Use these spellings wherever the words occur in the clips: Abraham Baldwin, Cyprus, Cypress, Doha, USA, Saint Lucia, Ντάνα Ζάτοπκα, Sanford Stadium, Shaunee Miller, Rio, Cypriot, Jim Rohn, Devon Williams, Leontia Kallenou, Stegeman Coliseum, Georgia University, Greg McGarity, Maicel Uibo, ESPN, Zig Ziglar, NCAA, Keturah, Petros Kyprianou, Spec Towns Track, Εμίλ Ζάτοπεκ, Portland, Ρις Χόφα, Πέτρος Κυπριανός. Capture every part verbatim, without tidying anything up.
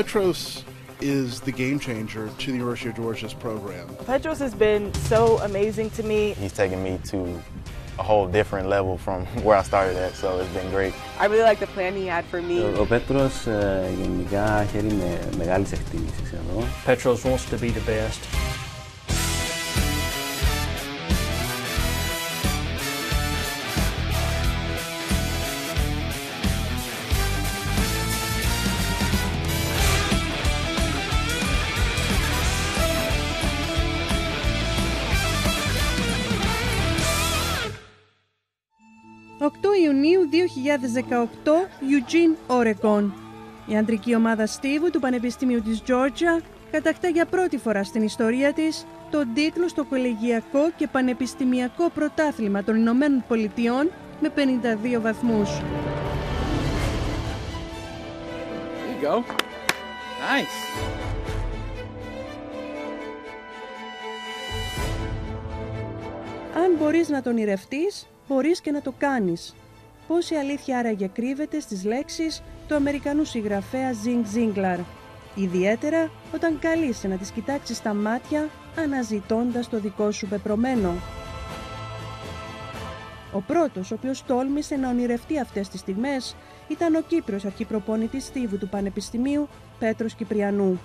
Petros is the game changer to the University of Georgia's program. Petros has been so amazing to me. He's taken me to a whole different level from where I started at, so it's been great. I really like the plan he had for me. Ο Πέτρος γενικά χαίρει με μεγάλης εκτίμησης εδώ. Petros wants to be the best. οκτώ Ιουνίου δύο χιλιάδες δεκαοκτώ, Eugene, Oregon. Η αντρική ομάδα στίβου του Πανεπιστημίου της Georgia κατακτά για πρώτη φορά στην ιστορία της τον τίτλο στο κολεγιακό και πανεπιστημιακό πρωτάθλημα των Ηνωμένων Πολιτειών με πενήντα δύο βαθμούς. There you go. Nice. Αν μπορείς να τον ονειρευτείς, μπορείς και να το κάνεις. Πόση αλήθεια άραγε κρύβεται στις λέξεις του Αμερικανού συγγραφέα Zig Ziglar, ιδιαίτερα όταν καλείσαι να τις κοιτάξεις στα μάτια αναζητώντας το δικό σου πεπρωμένο. Ο πρώτος ο οποίος τόλμησε να ονειρευτεί αυτές τις στιγμές ήταν ο Κύπριος αρχιπροπονητής στίβου του Πανεπιστημίου Πέτρος Κυπριανού.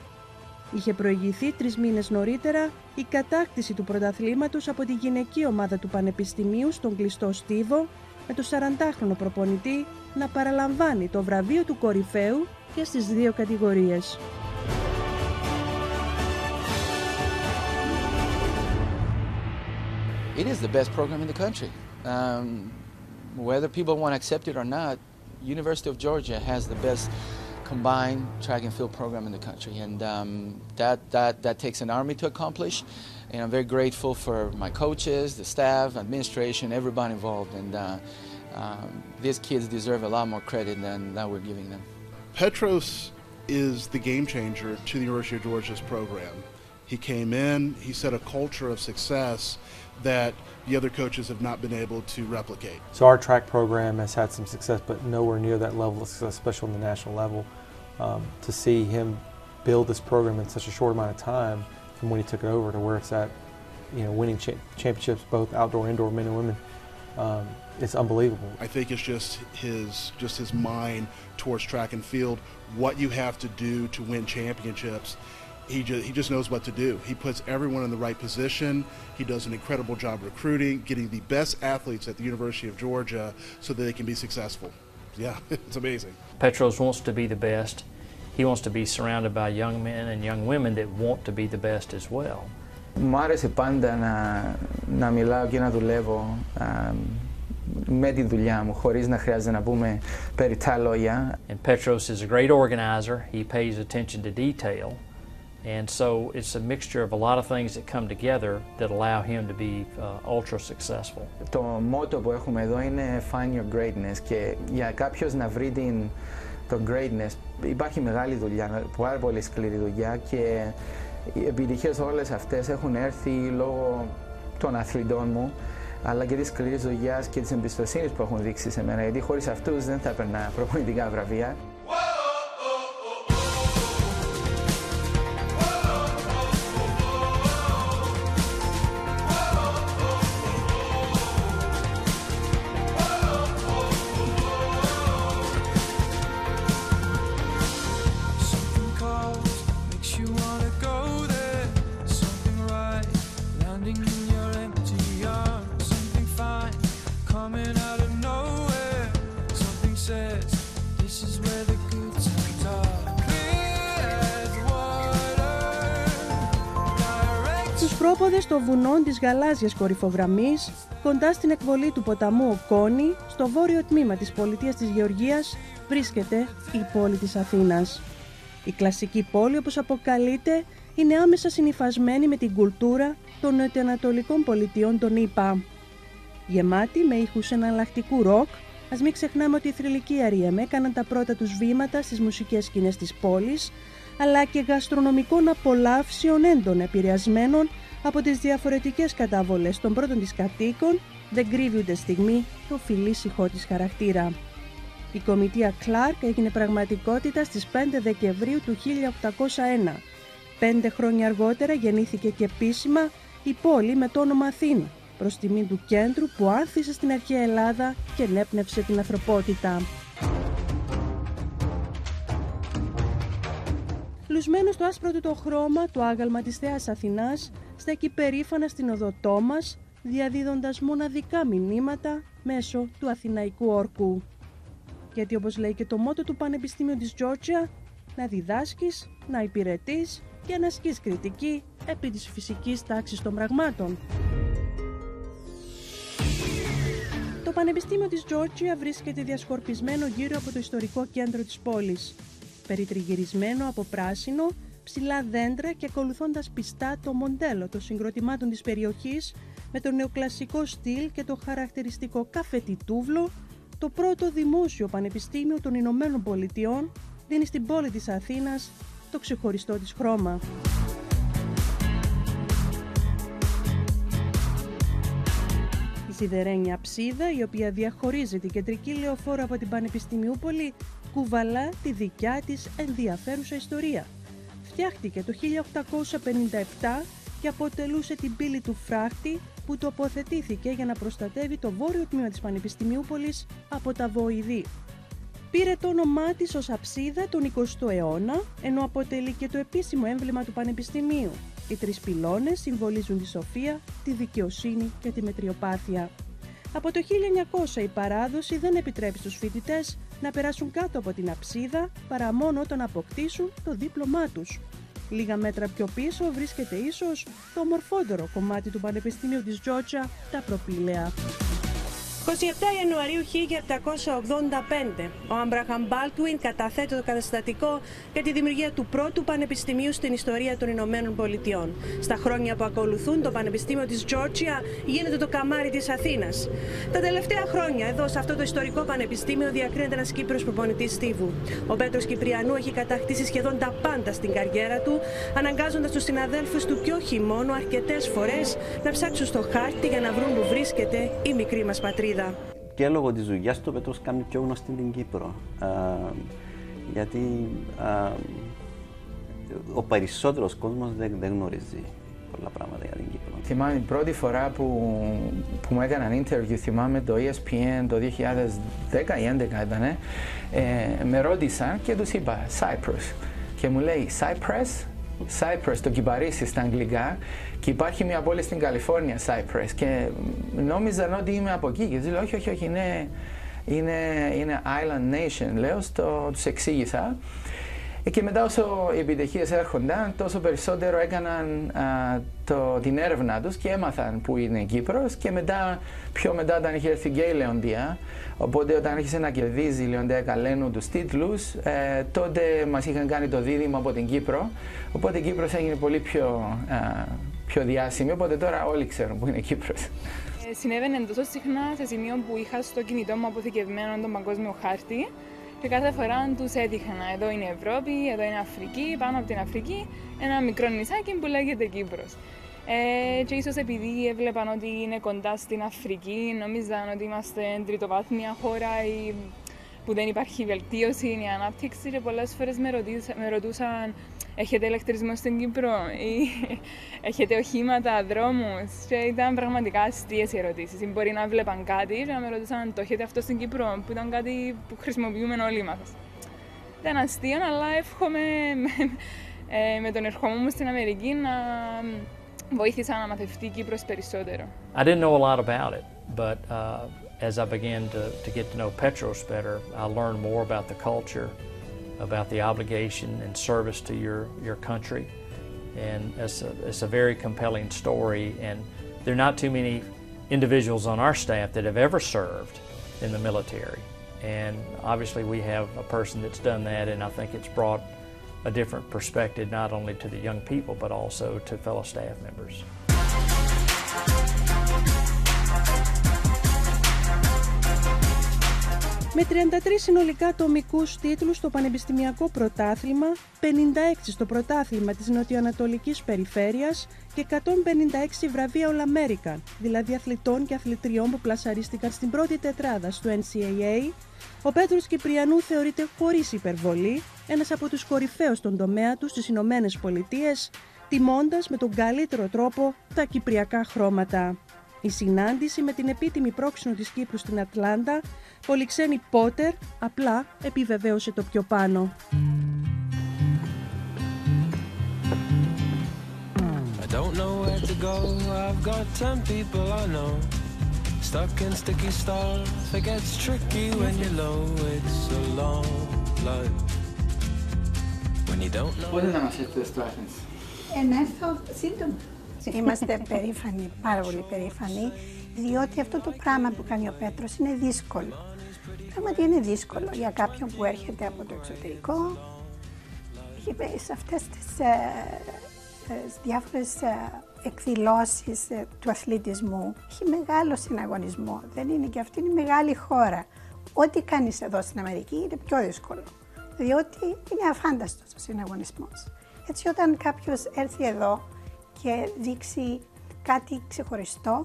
Είχε προηγηθεί τρεις μήνες νωρίτερα η κατάκτηση του πρωταθλήματος από τη γυναική ομάδα του Πανεπιστημίου στον κλειστό στίβο, με τον σαραντάχρονο προπονητή να παραλαμβάνει το βραβείο του κορυφαίου και στις δύο κατηγορίες. It is the best program in the country. Um, whether people want to accept it or not, University of Georgia has the best combined track and field program in the country, and um, that that that takes an army to accomplish. And I'm very grateful for my coaches, the staff, administration, everybody involved. And uh, um, these kids deserve a lot more credit than that we're giving them. Petros is the game changer to the University of Georgia's program. He came in, he set a culture of success that the other coaches have not been able to replicate. So our track program has had some success, but nowhere near that level of success, especially on the national level. Um, to see him build this program in such a short amount of time, from when he took it over to where it's at, you know, winning cha championships, both outdoor, indoor, men and women, um, it's unbelievable. I think it's just his, just his mind towards track and field, what you have to do to win championships. He just, he just knows what to do. He puts everyone in the right position. He does an incredible job recruiting, getting the best athletes at the University of Georgia so that they can be successful. Yeah, it's amazing. Petros wants to be the best. He wants to be surrounded by young men and young women that want to be the best as well. Μου άρεσε πάντα να, να μιλάω και να δουλεύω α, με τη δουλειά μου, χωρίς να χρειάζεται να πούμε περιττά λόγια. And Petros is a great organizer. He pays attention to detail. And so it's a mixture of a lot of things that come together that allow him to be uh, ultra successful. Το μότο που έχουμε εδώ είναι Find Your Greatness, και για κάποιος να βρει την το greatness, υπάρχει μεγάλη δουλειά, πάρα πολύ σκληρή δουλειά, και οι επιτυχίες όλες αυτές έχουν έρθει λόγω των αθλητών μου, αλλά και της σκληρής δουλειάς και της εμπιστοσύνης που έχουν δείξει σε μένα, γιατί χωρίς αυτούς δεν θα έπαιρνα προπονητικά βραβεία. Στο βουνό της γαλάζιας κορυφογραμμής, κοντά στην εκβολή του ποταμού Οκόνη, στο βόρειο τμήμα της πολιτείας της Γεωργίας, βρίσκεται η πόλη της Αθήνας. Η κλασική πόλη, όπως αποκαλείται, είναι άμεσα συνυφασμένη με την κουλτούρα των νοτιοανατολικών πολιτιών των ΗΠΑ. Γεμάτη με ήχους εναλλακτικού ροκ, ας μην ξεχνάμε ότι οι θρυλικοί αρ εμ έκαναν τα πρώτα τους βήματα στις μουσικές σκηνές της πόλης, αλλά και γαστρονομικών απολαύσεων έντονα επηρεασμένων από τις διαφορετικές καταβολές των πρώτων της κατοίκων, δεν κρύβονται στιγμή το φιλήσυχό της χαρακτήρα. Η κομιτεία Clark έγινε πραγματικότητα στις πέντε Δεκεμβρίου του χίλια οκτακόσια ένα. Πέντε χρόνια αργότερα γεννήθηκε και επίσημα η πόλη με το όνομα Αθήνα, προς τιμή του κέντρου που άνθησε στην αρχαία Ελλάδα και ενέπνευσε την ανθρωπότητα. Λουσμένο στο άσπρο του το χρώμα, το άγαλμα της Θεάς Αθηνάς στέκει περήφανα στην οδοτό μας, διαδίδοντας μοναδικά μηνύματα μέσω του Αθηναϊκού Όρκου. Γιατί όπως λέει και το μότο του Πανεπιστήμιου της Georgia, να διδάσκεις, να υπηρετείς και να ασκείς κριτική επί της φυσικής τάξης των πραγμάτων. Το Πανεπιστήμιο της Georgia βρίσκεται διασκορπισμένο γύρω από το ιστορικό κέντρο της πόλης, περιτριγυρισμένο από πράσινο, ψηλά δέντρα και ακολουθώντας πιστά το μοντέλο των συγκροτημάτων της περιοχής με το νεοκλασικό στυλ και το χαρακτηριστικό καφετιτούβλο, το πρώτο δημόσιο πανεπιστήμιο των Ηνωμένων Πολιτειών δίνει στην πόλη της Αθήνας το ξεχωριστό της χρώμα. Η σιδερένια αψίδα, η οποία διαχωρίζει την κεντρική λεωφόρο από την Πανεπιστημιούπολη, κουβαλά τη δικιά της ενδιαφέρουσα ιστορία. Φτιάχτηκε το χίλια οκτακόσια πενήντα επτά και αποτελούσε την πύλη του φράχτη που τοποθετήθηκε για να προστατεύει το βόρειο τμήμα της Πανεπιστημιούπολης από τα βοηδή. Πήρε το όνομά της ως αψίδα τον εικοστό αιώνα, ενώ αποτελεί και το επίσημο έμβλημα του Πανεπιστημίου. Οι τρεις πυλώνες συμβολίζουν τη σοφία, τη δικαιοσύνη και τη μετριοπάθεια. Από το χίλια εννιακόσια η παράδοση δεν επιτρέπει στους φοιτητές να περάσουν κάτω από την αψίδα παρά μόνο όταν αποκτήσουν το δίπλωμά τους. Λίγα μέτρα πιο πίσω βρίσκεται ίσως το ομορφότερο κομμάτι του Πανεπιστημίου της Georgia, τα προπήλαια. εικοστή εβδόμη Ιανουαρίου χίλια επτακόσια ογδόντα πέντε, ο Abraham Baldwin καταθέτει το καταστατικό για τη δημιουργία του πρώτου πανεπιστημίου στην ιστορία των Ηνωμένων Πολιτειών. Στα χρόνια που ακολουθούν, το Πανεπιστήμιο της Georgia γίνεται το καμάρι της Αθήνας. Τα τελευταία χρόνια, εδώ σε αυτό το ιστορικό πανεπιστήμιο, διακρίνεται ένας Κύπριος προπονητής στίβου. Ο Πέτρος Κυπριανού έχει κατακτήσει σχεδόν τα πάντα στην καριέρα του, αναγκάζοντας τους συναδέλφους του και όχι μόνο αρκετές φορές να ψάξουν στο χάρτη για να βρουν που βρίσκεται η μικρή μας πατρίδα. Και λόγω της δουλειάς του, ο Πέτρος κάνει πιο γνωστή την Κύπρο. Α, γιατί α, ο περισσότερος κόσμος δεν, δεν γνωρίζει πολλά πράγματα για την Κύπρο. Θυμάμαι την πρώτη φορά που, που μου έκαναν interview, θυμάμαι το E S P N το δύο χιλιάδες δέκα ή δύο χιλιάδες έντεκα ήτανε, ε, με ρώτησαν και τους είπα Cyprus. Και μου λέει Cypress, Cypress, το κυπαρίσι στα αγγλικά, και υπάρχει μια πόλη στην Καλιφόρνια, Cypress, και νόμιζαν ότι είμαι από εκεί και τους λέω όχι, όχι, όχι, είναι, είναι, είναι island nation, λέω, στο, τους εξήγησα, και μετά όσο οι επιτυχίες έρχονταν τόσο περισσότερο έκαναν α, το, την έρευνα τους και έμαθαν που είναι η Κύπρος, και μετά, πιο μετά όταν είχε έρθει και η Λεοντία, οπότε όταν άρχισε να κερδίζει η Leontia Kallenou τους τίτλους, ε, τότε μας είχαν κάνει το δίδυμο από την Κύπρο, οπότε η Κύπρος έγινε πολύ πιο, α, πιο διάσημη, οπότε τώρα όλοι ξέρουν που είναι η Κύπρος. Ε, συνέβαινε τόσο συχνά σε σημείο που είχα στο κινητό μου αποθηκευμένο τον παγκόσμιο χάρτη, και κάθε φορά τους έτυχανα. Εδώ είναι η Ευρώπη, εδώ είναι η Αφρική, πάνω από την Αφρική ένα μικρό νησάκι που λέγεται Κύπρος. Ε, και ίσως επειδή έβλεπαν ότι είναι κοντά στην Αφρική, νόμιζαν ότι είμαστε τριτοβάθμια χώρα ή που δεν υπάρχει βελτίωση, είναι η ανάπτυξη, και πολλές φορές με, ρωτήσα, με ρωτούσαν έχετε ηλεκτρισμό στην Κύπρο ή έχετε οχήματα, δρόμους, και ήταν πραγματικά αστείες οι ερωτήσεις. Μπορεί να βλέπαν κάτι και να με ρωτούσαν το έχετε αυτό στην Κύπρο, που ήταν κάτι που χρησιμοποιούμε όλοι μας. Ήταν αστείο, αλλά εύχομαι με, ε, με τον ερχόμενο μου στην Αμερική να βοήθησα να μαθευτεί η Κύπρος περισσότερο. I didn't know a lot about it, but, uh... As I began to, to get to know Petros better, I learned more about the culture, about the obligation and service to your, your country. And it's a, it's a very compelling story, and there are not too many individuals on our staff that have ever served in the military. And obviously we have a person that's done that, and I think it's brought a different perspective not only to the young people but also to fellow staff members. με τριάντα τρεις συνολικά τομικούς τίτλους στο Πανεπιστημιακό Πρωτάθλημα, πενήντα έξι στο Πρωτάθλημα της Νοτιοανατολικής Περιφέρειας και εκατόν πενήντα έξι βραβεία All American, δηλαδή αθλητών και αθλητριών που πλασαρίστηκαν στην πρώτη τετράδα στο N C A A, ο Πέτρος Κυπριανού θεωρείται χωρίς υπερβολή ένας από τους κορυφαίους στον τομέα του στις Ηνωμένες Πολιτείες, τιμώντας με τον καλύτερο τρόπο τα κυπριακά χρώματα. Η συνάντηση με την επίτιμη πρόξενο της Κύπρου στην Ατλάντα, Πολυξένη Πότερ, απλά επιβεβαίωσε το πιο πάνω. Πότε θα μας έρθει ο Στράφινς? Ενέρθω σύντομα. Είμαστε περήφανοι, πάρα πολύ περήφανοι, διότι αυτό το πράγμα που κάνει ο Πέτρος είναι δύσκολο. Πράγματι είναι δύσκολο για κάποιον που έρχεται από το εξωτερικό και σε αυτές τις ε, ε, διάφορες ε, εκδηλώσεις ε, του αθλητισμού έχει μεγάλο συναγωνισμό, δεν είναι, και αυτή είναι η μεγάλη χώρα. Ό,τι κάνεις εδώ στην Αμερική είναι πιο δύσκολο, διότι είναι αφάνταστος ο συναγωνισμός. Έτσι όταν κάποιος έρθει εδώ και δείξει κάτι ξεχωριστό,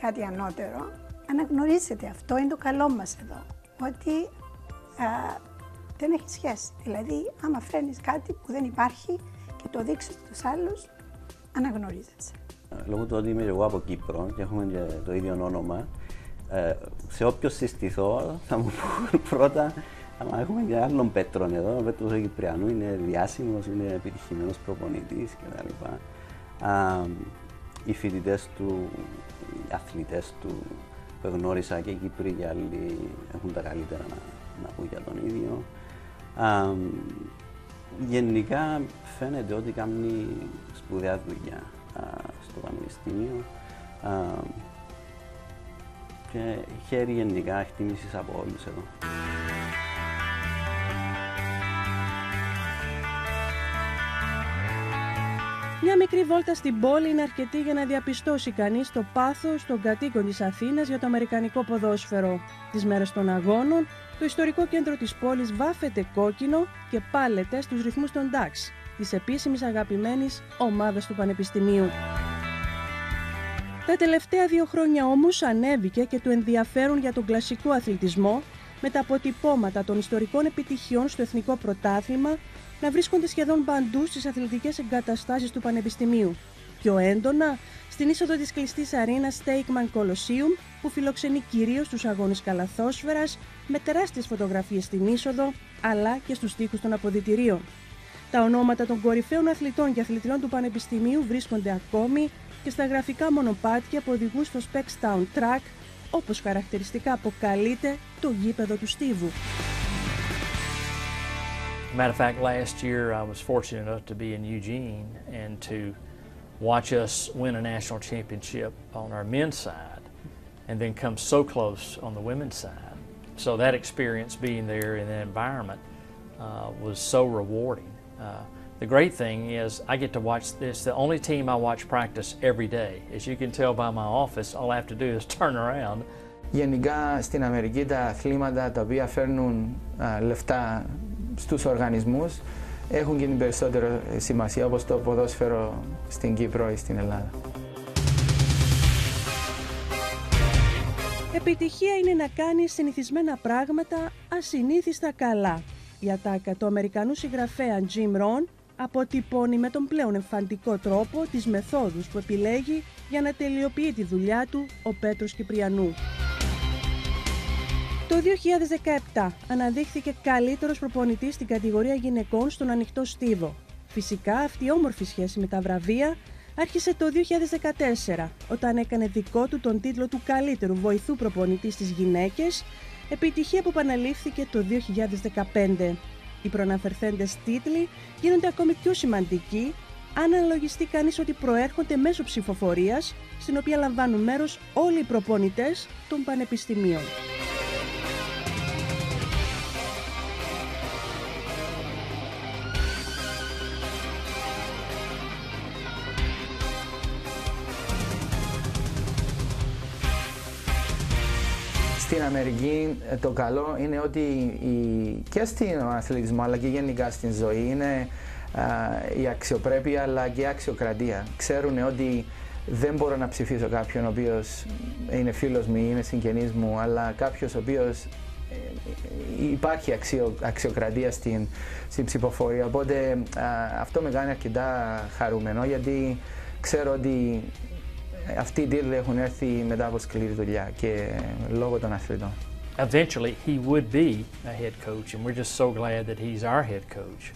κάτι ανώτερο, αναγνωρίζεται. Αυτό είναι το καλό μας εδώ, ότι α, δεν έχει σχέση. Δηλαδή, άμα φέρνεις κάτι που δεν υπάρχει και το δείξεις στους άλλους, αναγνωρίζεσαι. Λόγω του ότι είμαι εγώ από Κύπρο και έχουμε και το ίδιο όνομα, ε, σε όποιον συστηθώ θα μου πω πρώτα, αλλά έχουμε και άλλον Πέτρον εδώ. Ο Πέτρος Κυπριανού είναι διάσημος, είναι επιτυχημένος προπονητής κτλ. Α, οι φοιτητές του, οι αθλητές του που γνώρισα και οι Κύπροι και άλλοι έχουν τα καλύτερα να, να πούν για τον ίδιο. Α, γενικά φαίνεται ότι κάνει σπουδαία δουλειά α, στο πανεπιστήμιο α, και χαίρει γενικά εκτίμησης από όλους εδώ. Μια μικρή βόλτα στην πόλη είναι αρκετή για να διαπιστώσει κανείς το πάθος των κατοίκων της Αθήνας για το αμερικανικό ποδόσφαιρο. Τις μέρες των αγώνων, το ιστορικό κέντρο της πόλης βάφεται κόκκινο και πάλεται στους ρυθμούς των ντάξ, της επίσημης αγαπημένης ομάδας του Πανεπιστημίου. Τα τελευταία δύο χρόνια όμως ανέβηκε και του ενδιαφέρον για τον κλασικό αθλητισμό, με τα αποτυπώματα των ιστορικών επιτυχιών στο Εθνικό Πρωτάθλημα να βρίσκονται σχεδόν παντού στις αθλητικές εγκαταστάσεις του Πανεπιστημίου. Πιο έντονα, στην είσοδο της κλειστής αρήνας Stegeman Coliseum, που φιλοξενεί κυρίως τους αγώνες καλαθόσφαιρας, με τεράστιες φωτογραφίες στην είσοδο, αλλά και στους τοίχους των αποδυτηρίων. Τα ονόματα των κορυφαίων αθλητών και αθλητριών του Πανεπιστημίου βρίσκονται ακόμη και στα γραφικά μονοπάτια που οδηγούν στο Spec Towns Track, όπως χαρακτηριστικά αποκαλείται το γήπεδο του Στίβου. Matter of fact, last year I was fortunate enough to be in Eugene and to watch us win a national championship on our men's side and then come so close on the women's side. So that experience being there in that environment uh, was so rewarding. Uh, the great thing is I get to watch this, the only team I watch practice every day. As you can tell by my office, all I have to do is turn around. Γενικά στην Αμερική τα αθλήματα τα οποία φέρνουν α, λεφτά στους οργανισμούς έχουν και την περισσότερη σημασία, όπως το ποδόσφαιρο στην Κύπρο ή στην Ελλάδα. Επιτυχία είναι να κάνει συνηθισμένα πράγματα ασυνήθιστα καλά. Η ατάκα του Αμερικανού συγγραφέα Jim Rohn αποτυπώνει με τον πλέον εμφαντικό τρόπο τις μεθόδους που επιλέγει για να τελειοποιεί τη δουλειά του ο Πέτρος Κυπριανού. Το δύο χιλιάδες δεκαεπτά αναδείχθηκε καλύτερος προπονητής στην κατηγορία γυναικών στον ανοιχτό στίβο. Φυσικά αυτή η όμορφη σχέση με τα βραβεία άρχισε το δύο χιλιάδες δεκατέσσερα, όταν έκανε δικό του τον τίτλο του καλύτερου βοηθού προπονητή στις γυναίκες, επιτυχία που επαναλήφθηκε το δύο χιλιάδες δεκαπέντε. Οι προαναφερθέντες τίτλοι γίνονται ακόμη πιο σημαντικοί αν αναλογιστεί κανείς ότι προέρχονται μέσω ψηφοφορίας, στην οποία λαμβάνουν μέρος όλοι οι προπονητές των πανεπιστημίων. στην Αμερική το καλό είναι ότι η, και στην αθλητισμό αλλά και γενικά στην ζωή είναι α, η αξιοπρέπεια αλλά και η αξιοκρατία. Ξέρουν ότι δεν μπορώ να ψηφίσω κάποιον ο οποίος είναι φίλος μου ή είναι συγγενής μου, αλλά κάποιος ο οποίος υπάρχει αξιο, αξιοκρατία στην, στην ψηφοφορία. Οπότε α, αυτό με κάνει αρκετά χαρούμενο, γιατί ξέρω ότι αυτοί οι τίτλοι έχουν έρθει μετά από σκληρή δουλειά και λόγω των αθλητών. Eventually he would be a head coach, and we're just so glad that he's our head coach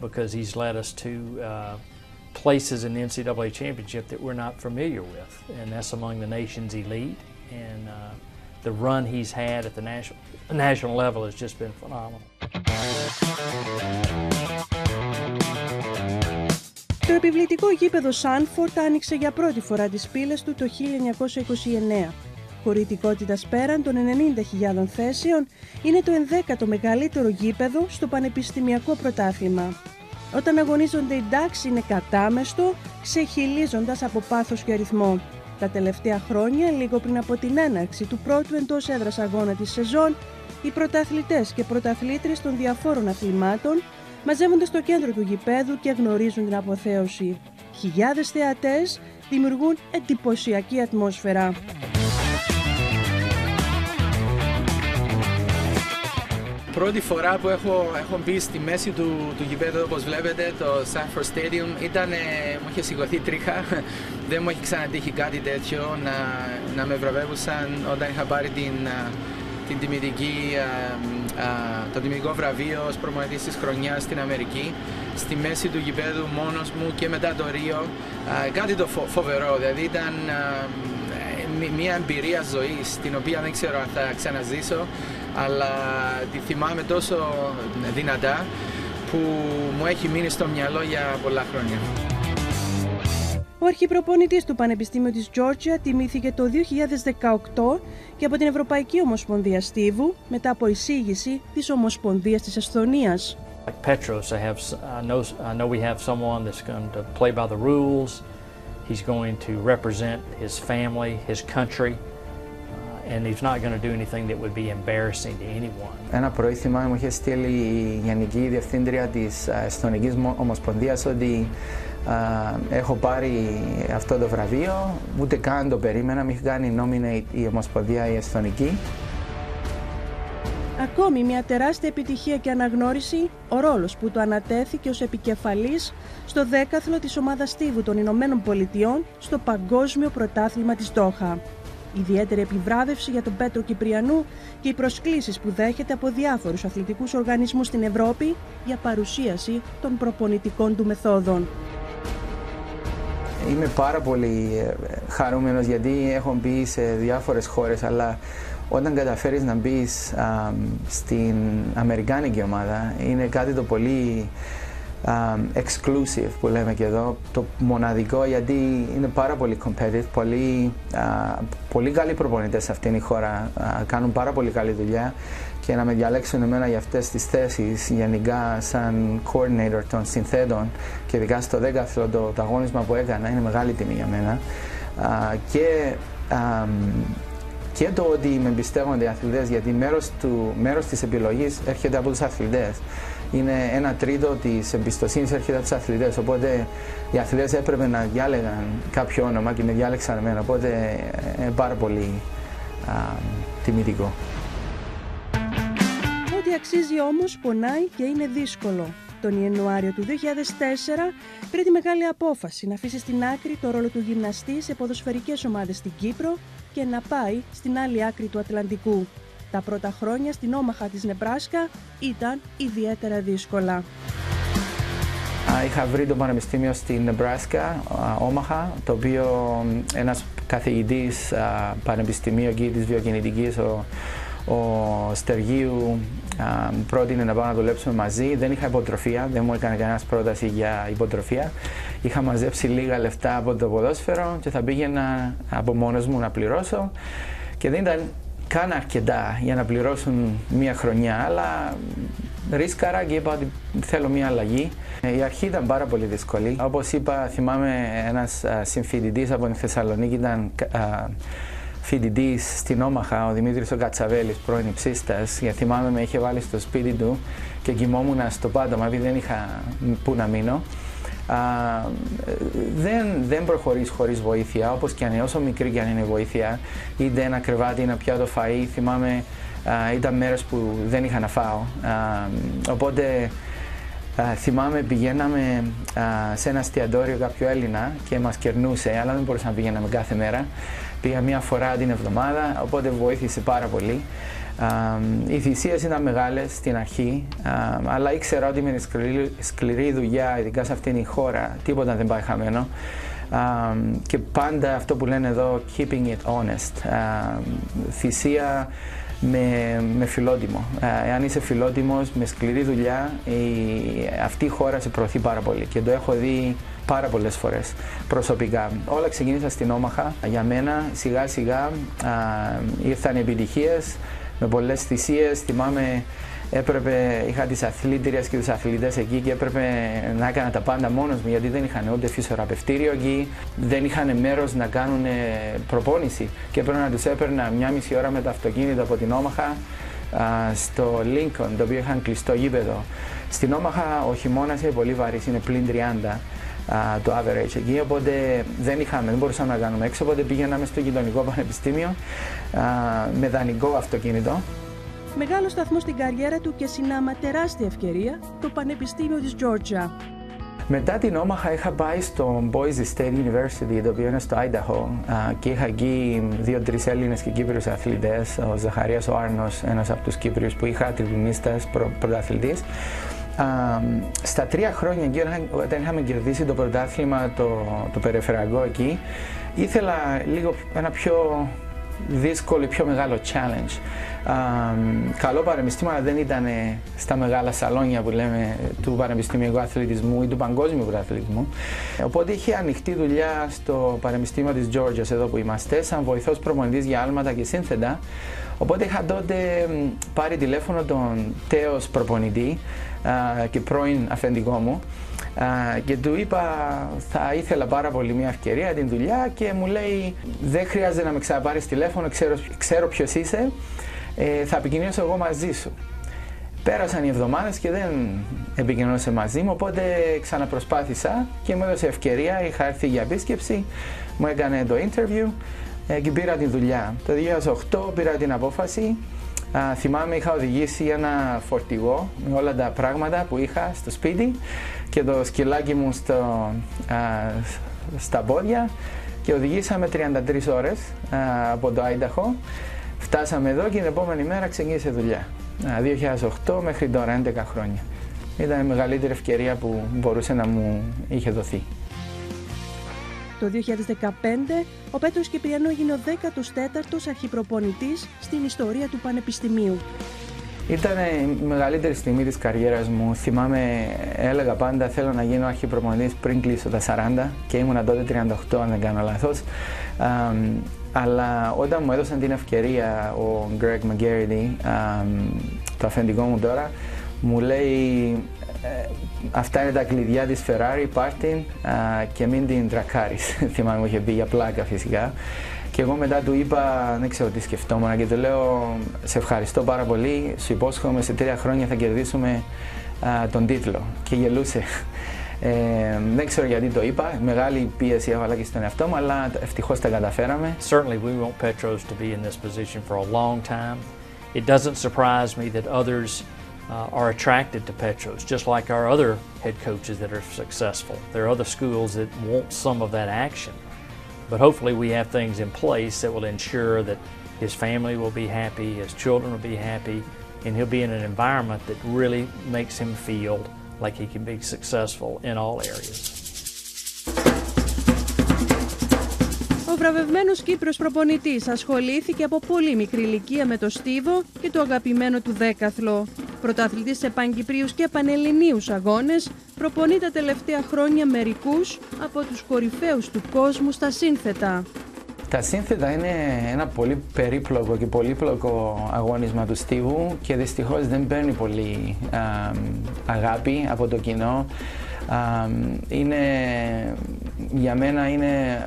because he's led us to uh, places in the N C double A championship that we're not familiar with, and that's among the nation's elite. And uh, the run he's had at the national national level has just been phenomenal. Το επιβλητικό γήπεδο Σάνφορντ άνοιξε για πρώτη φορά τις πύλες του το χίλια εννιακόσια είκοσι εννέα. Χωρητικότητας πέραν των ενενήντα χιλιάδων θέσεων, είναι το ενδέκατο μεγαλύτερο γήπεδο στο πανεπιστημιακό πρωτάθλημα. Όταν αγωνίζονται οι Ducks είναι κατάμεστο, ξεχυλίζοντας από πάθος και αριθμό. Τα τελευταία χρόνια, λίγο πριν από την έναρξη του πρώτου εντός έδρας αγώνα της σεζόν, οι πρωταθλητές και πρωταθλήτριες των διαφόρων αθλημάτων μαζεύονται στο κέντρο του γηπέδου και γνωρίζουν την αποθέωση. Χιλιάδες θεατές δημιουργούν εντυπωσιακή ατμόσφαιρα. Πρώτη φορά που έχω, έχω μπει στη μέση του, του γηπέδου, όπως βλέπετε, το Sanford Stadium, ήταν, ε, μου είχε σηκωθεί τρίχα. Δεν μου έχει ξανατύχει κάτι τέτοιο, να, να με βραβεύουσαν όταν είχα πάρει την... Την τιμητική, α, α, το τιμητικό βραβείο ως προμονητής της χρονιάς στην Αμερική, στη μέση του γηπέδου μόνος μου και μετά το Ρίο, κάτι το φο, φοβερό, δηλαδή ήταν α, μ, μια εμπειρία ζωής την οποία δεν ξέρω αν θα ξαναζήσω, αλλά τη θυμάμαι τόσο δυνατά που μου έχει μείνει στο μυαλό για πολλά χρόνια. Ο αρχιπροπονητής του Πανεπιστήμιου της Georgia τιμήθηκε το δύο χιλιάδες δεκαοκτώ και από την Ευρωπαϊκή Ομοσπονδία Στίβου μετά από εισήγηση της Ομοσπονδίας της Εσθονίας. Like Petros, I have, I know, I know we have someone that's going to play by the rules. He's going to represent his family, his country, uh, and he's not going to do anything that would be embarrassing to anyone. Ένα προήθημα μου είχε στείλει η Γενική Διευθύντρια της Εσθονικής Ομοσπονδίας ότι Uh, έχω πάρει αυτό το βραβείο, ούτε καν το περίμενα, μη κάνει nominate η Ομοσπονδία η Εσθονική. Ακόμη μια τεράστια επιτυχία και αναγνώριση, ο ρόλος που του ανατέθηκε ως επικεφαλής στο δέκαθλο της ομάδας στίβου των Ηνωμένων Πολιτειών στο Παγκόσμιο Πρωτάθλημα της Ντόχα. Ιδιαίτερη επιβράβευση για τον Πέτρο Κυπριανού και οι προσκλήσεις που δέχεται από διάφορους αθλητικούς οργανισμούς στην Ευρώπη για παρουσίαση των προπονητικών του μεθόδων. Είμαι πάρα πολύ χαρούμενος γιατί έχω μπει σε διάφορες χώρες, αλλά όταν καταφέρεις να μπεις α, στην αμερικάνικη ομάδα είναι κάτι το πολύ α, exclusive που λέμε και εδώ, το μοναδικό, γιατί είναι πάρα πολύ competitive, πολύ, α, πολύ καλοί προπονητές σε αυτήν η χώρα, α, κάνουν πάρα πολύ καλή δουλειά και να με διαλέξουν εμένα για αυτές τις θέσεις, γενικά σαν coordinator των συνθέτων και ειδικά στο δέκαθλο το, το αγώνισμα που έκανα είναι μεγάλη τιμή για μένα. Α, και, α, και το ότι με εμπιστεύονται οι αθλητές, γιατί μέρος, του, μέρος της επιλογής έρχεται από τους αθλητές. Είναι ένα τρίτο της εμπιστοσύνης έρχεται από τους αθλητές, οπότε οι αθλητές έπρεπε να διάλεγαν κάποιο όνομα και με διάλεξαν εμένα, οπότε είναι πάρα πολύ α, τιμητικό. Ό,τι αξίζει όμως πονάει και είναι δύσκολο. Τον Ιανουάριο του δύο χιλιάδες τέσσερα πήρε τη μεγάλη απόφαση να αφήσει στην άκρη το ρόλο του γυμναστή σε ποδοσφαιρικές ομάδες στην Κύπρο και να πάει στην άλλη άκρη του Ατλαντικού. Τα πρώτα χρόνια στην Όμαχα της Νεμπράσκα ήταν ιδιαίτερα δύσκολα. Είχα βρει το πανεπιστήμιο στην Νεμπράσκα, Όμαχα, το οποίο ένας καθηγητής πανεπιστημίου εκεί της βιοκινητικής, ο, ο Στεργίου, πρότεινε να πάω να δουλέψουμε μαζί. Δεν είχα υποτροφία, δεν μου έκανε κανένας πρόταση για υποτροφία. Είχα μαζέψει λίγα λεφτά από το ποδόσφαιρο και θα πήγαινα από μόνος μου να πληρώσω και δεν ήταν καν αρκετά για να πληρώσουν μία χρονιά, αλλά ρίσκαρα και είπα ότι θέλω μία αλλαγή. Η αρχή ήταν πάρα πολύ δύσκολη. Όπως είπα, θυμάμαι ένας συμφοιτητής από τη Θεσσαλονίκη ήταν φοιτητής στην Όμαχα, ο Δημήτρης ο Κατσαβέλης, πρώην υψίστας, γιατί θυμάμαι με είχε βάλει στο σπίτι του και κοιμόμουν στο πάτωμα, επειδή δεν είχα που να μείνω. Α, δεν, δεν προχωρείς χωρίς βοήθεια, όπως και αν είναι, όσο μικρή και αν είναι η βοήθεια, είτε ένα κρεβάτι, ένα πιάτο φαΐ. Θυμάμαι, α, ήταν μέρες που δεν είχα να φάω. Α, οπότε α, θυμάμαι πηγαίναμε α, σε ένα εστιατόριο κάποιο Έλληνα και μας κερνούσε, αλλά δεν μπορούσαμε να πηγαίναμε κάθε μέρα. Πήγα μία φορά την εβδομάδα, οπότε βοήθησε πάρα πολύ. Uh, οι θυσίες ήταν μεγάλες στην αρχή, uh, αλλά ήξερα ότι με τη σκληρή, σκληρή δουλειά, ειδικά σε αυτήν η χώρα, τίποτα δεν πάει χαμένο. Uh, και πάντα αυτό που λένε εδώ, keeping it honest, uh, θυσία με, με φιλότιμο. Uh, εάν είσαι φιλότιμος, με σκληρή δουλειά, η, αυτή η χώρα σε προωθεί πάρα πολύ και το έχω δει πάρα πολλές φορές προσωπικά. Όλα ξεκίνησα στην Όμαχα. Για μένα σιγά σιγά uh, ήρθαν επιτυχίες. Με πολλές θυσίες, θυμάμαι, έπρεπε, είχα τις αθλήτριες και τους αθλητές εκεί και έπρεπε να έκανα τα πάντα μόνος μου, γιατί δεν είχαν ούτε φυσιοθεραπευτήριο εκεί, δεν είχαν μέρος να κάνουν προπόνηση και έπρεπε να τους έπαιρνα μια μισή ώρα με το αυτοκίνητο από την Όμαχα στο Lincoln, το οποίο είχαν κλειστό γήπεδο. Στην Όμαχα ο χειμώνας είναι πολύ βαρύς, είναι πλην τριάντα το average εκεί, οπότε δεν είχαμε, δεν μπορούσαμε να κάνουμε έξω, οπότε πήγαιναμε στο γειτονικό πανεπιστήμιο με δανεικό αυτοκίνητο. Μεγάλο σταθμό στην καριέρα του και συνάμα τεράστια ευκαιρία, το Πανεπιστήμιο της Georgia. Μετά την Όμαχα είχα πάει στο Boise State University, το οποίο είναι στο Idaho, και είχα εκεί δύο-τρεις Έλληνες και Κύπριους αθλητές, ο Ζαχαρίας ο Άρνος, ένας από τους Κύπριους που είχα, τριπλουνίστας, προ, πρωταθλητής. Uh, στα τρία χρόνια εκεί, όταν είχαμε κερδίσει το πρωτάθλημα το, το περιφερειακό εκεί, ήθελα λίγο ένα πιο δύσκολο, πιο μεγάλο challenge. Uh, καλό πανεπιστήμιο, αλλά δεν ήταν στα μεγάλα σαλόνια που λέμε του πανεπιστημιακού αθλητισμού ή του παγκόσμιου πρωταθλητισμού. Οπότε είχε ανοιχτή δουλειά στο Πανεπιστήμιο της Georgia, εδώ που είμαστε, σαν βοηθός προπονητής για άλματα και σύνθετα. Οπότε είχα τότε πάρει τηλέφωνο τον τέος προπονητή uh, και πρώην αφεντικό μου uh, και του είπα θα ήθελα πάρα πολύ μια ευκαιρία την δουλειά και μου λέει δεν χρειάζεται να με ξαναπάρεις τηλέφωνο, ξέρω, ξέρω ποιος είσαι, ε, θα επικοινωνήσω εγώ μαζί σου. Πέρασαν οι εβδομάδες και δεν επικοινωνούσε μαζί μου, οπότε ξαναπροσπάθησα και μου έδωσε ευκαιρία, είχα έρθει για επίσκεψη, μου έκανε το interview και πήρα τη δουλειά. Το δύο χιλιάδες οκτώ πήρα την απόφαση. Α, θυμάμαι είχα οδηγήσει ένα φορτηγό με όλα τα πράγματα που είχα στο σπίτι και το σκυλάκι μου στο, α, στα πόδια και οδηγήσαμε τριάντα τρεις ώρες α, από το Άινταχο. Φτάσαμε εδώ και την επόμενη μέρα ξεκίνησε δουλειά. Α, δύο χιλιάδες οκτώ μέχρι τώρα, έντεκα χρόνια. Ήταν η μεγαλύτερη ευκαιρία που μπορούσε να μου είχε δοθεί. Το δύο χιλιάδες δεκαπέντε, ο Πέτρος Κυπριανού έγινε ο δέκατος τέταρτος αρχιπροπονητής στην ιστορία του Πανεπιστημίου. Ήταν η μεγαλύτερη στιγμή της καριέρας μου. Θυμάμαι, έλεγα πάντα θέλω να γίνω αρχιπροπονητής πριν κλείσω τα σαράντα και ήμουνα τότε τριάντα οκτώ αν δεν κάνω λάθος. Α, αλλά όταν μου έδωσαν την ευκαιρία ο Greg McGarity, α, το αφεντικό μου τώρα, μου λέει Ε, αυτά είναι τα κλειδιά της Ferrari, πάρτην και μην την τρακάρεις. Θυμάμαι μου είχε πει για πλάκα φυσικά. Και εγώ μετά του είπα, δεν ξέρω τι σκεφτόμουν και του λέω σε ευχαριστώ πάρα πολύ, σου υπόσχομαι σε τρία χρόνια θα κερδίσουμε α, τον τίτλο. Και γελούσε. Ε, δεν ξέρω γιατί το είπα, μεγάλη πίεση έβαλα και στον εαυτό μου, αλλά ευτυχώς τα καταφέραμε. Certainly we want Petros to be in this position for a long time. It doesn't surprise me that others Uh, are attracted to Petros, just like our other head coaches that are successful. There are other schools that want some of that action, but hopefully we have things in place that will ensure that his family will be happy, his children will be happy, and he'll be in an environment that really makes him feel like he can be successful in all areas. Ο βραβευμένος Κύπριος προπονητής ασχολήθηκε από πολύ μικρή ηλικία με το στίβο και το αγαπημένο του δέκαθλο. Πρωταθλητής σε πανκυπρίους και πανελληνίους αγώνες, προπονεί τα τελευταία χρόνια μερικούς από τους κορυφαίους του κόσμου στα σύνθετα. Τα σύνθετα είναι ένα πολύ περίπλοκο και πολύπλοκο αγώνισμα του στίβου και δυστυχώς δεν παίρνει πολύ α, αγάπη από το κοινό. Uh, είναι, για μένα είναι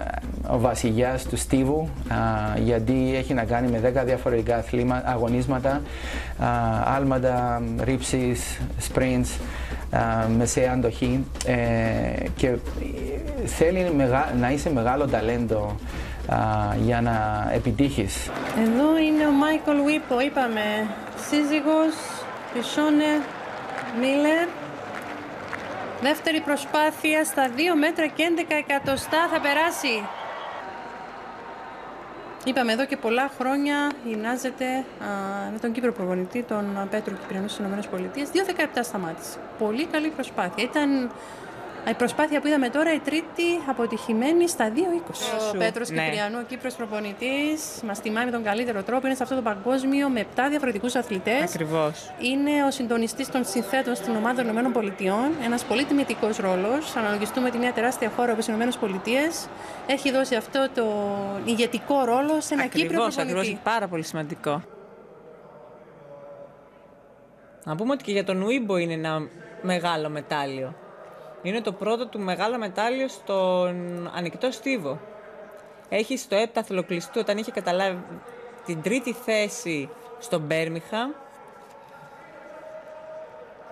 ο βασιλιάς του στίβου, α, γιατί έχει να κάνει με δέκα διαφορετικά αθλήμα, αγωνίσματα, α, άλματα, ρήψεις, σπριντς, μεσαία αντοχή, ε, και θέλει μεγα, να είσαι μεγάλο ταλέντο α, για να επιτύχεις. Εδώ είναι ο Μάικολ Ουίμπο, είπαμε, σύζυγος τη Σάουνε Μίλερ. Δεύτερη προσπάθεια στα δύο μέτρα και έντεκα εκατοστά, θα περάσει. Είπαμε, εδώ και πολλά χρόνια γυμνάζεται α, με τον Κύπρο προπονητή, τον Πέτρο Κυπριανού στις ΗΠΑ. δύο δεκαεπτά σταμάτησε. Πολύ καλή προσπάθεια. Ήταν η προσπάθεια που είδαμε τώρα, η τρίτη αποτυχημένη στα δύο είκοσι. Ο Πέτρος ναι. Κυπριανού, ο Κύπρος προπονητής, μας τιμάει με τον καλύτερο τρόπο. Είναι σε αυτό το παγκόσμιο με επτά διαφορετικούς αθλητές. Ακριβώς. Είναι ο συντονιστής των συνθέτων στην ομάδα των ΗΠΑ. Ένας πολύ τιμητικός ρόλος. Αναλογιστούμε τη μια τεράστια χώρα όπως οι ΗΠΑ. Έχει δώσει αυτό το ηγετικό ρόλο σε ένα ακριβώς, Κύπρο προπονητή. Ακριβώς, πάρα πολύ σημαντικό. Να πούμε ότι και για τον Ουίμπο είναι ένα μεγάλο μετάλλιο. Είναι το πρώτο του μεγάλο μετάλλιο στον ανοιχτό στίβο. Έχει στο έπταθλο κλειστού, όταν είχε καταλάβει την τρίτη θέση στον Μπέρμιχαμ.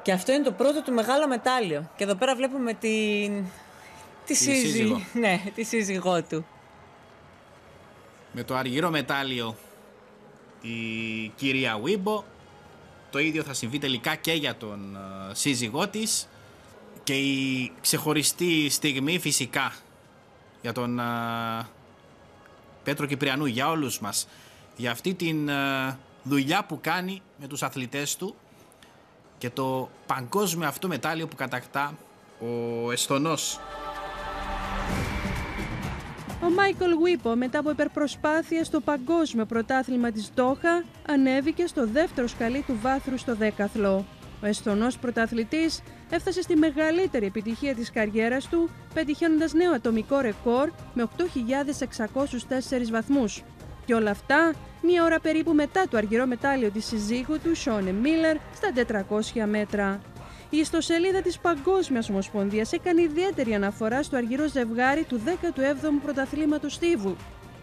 Και αυτό είναι το πρώτο του μεγάλο μετάλλιο. Και εδώ πέρα βλέπουμε την... τη, σύζυ... σύζυγο. Ναι, τη σύζυγό του. Με το αργυρό μετάλλιο η κυρία Ουίμπο. Το ίδιο θα συμβεί τελικά και για τον σύζυγό της. Και η ξεχωριστή στιγμή φυσικά για τον α, Πέτρο Κυπριανού, για όλους μας, για αυτή την α, δουλειά που κάνει με τους αθλητές του και το παγκόσμιο αυτό μετάλλιο που κατακτά ο Εσθονός. Ο Μάικολ Ουίμπο, μετά από υπερπροσπάθεια στο παγκόσμιο πρωτάθλημα της Ντόχα, ανέβηκε στο δεύτερο σκαλί του βάθρου στο δέκαθλο. Ο Εσθονός πρωταθλητής έφτασε στη μεγαλύτερη επιτυχία της καριέρας του, πετυχαίνοντας νέο ατομικό ρεκόρ με οκτώ χιλιάδες εξακόσιους τέσσερις βαθμούς. Και όλα αυτά, μία ώρα περίπου μετά το αργυρό μετάλλιο της συζύγου του, Σάουνε Μίλερ, στα τετρακόσια μέτρα. Η ιστοσελίδα της Παγκόσμιας Ομοσπονδίας έκανε ιδιαίτερη αναφορά στο αργυρό ζευγάρι του δέκατου έβδομου πρωταθλήματος στίβου,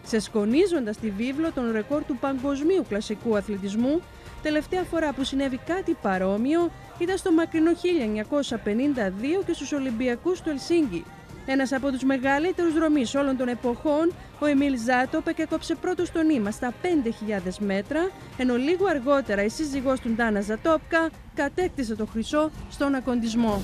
ξεσκονίζοντας τη βίβλο των ρεκόρ του παγκοσμίου κλασικού αθλητισμού. Τελευταία φορά που συνέβη κάτι παρόμοιο ήταν στο μακρινό χίλια εννιακόσια πενήντα δύο και στους Ολυμπιακούς του Ελσίνκη. Ένας από τους μεγαλύτερους δρομείς όλων των εποχών, ο Εμίλ Ζάτοπεκ έκοψε πρώτος το νήμα στα πέντε χιλιάδες μέτρα, ενώ λίγο αργότερα η σύζυγός του Ντάνα Ζάτοπκα κατέκτησε το χρυσό στον ακοντισμό.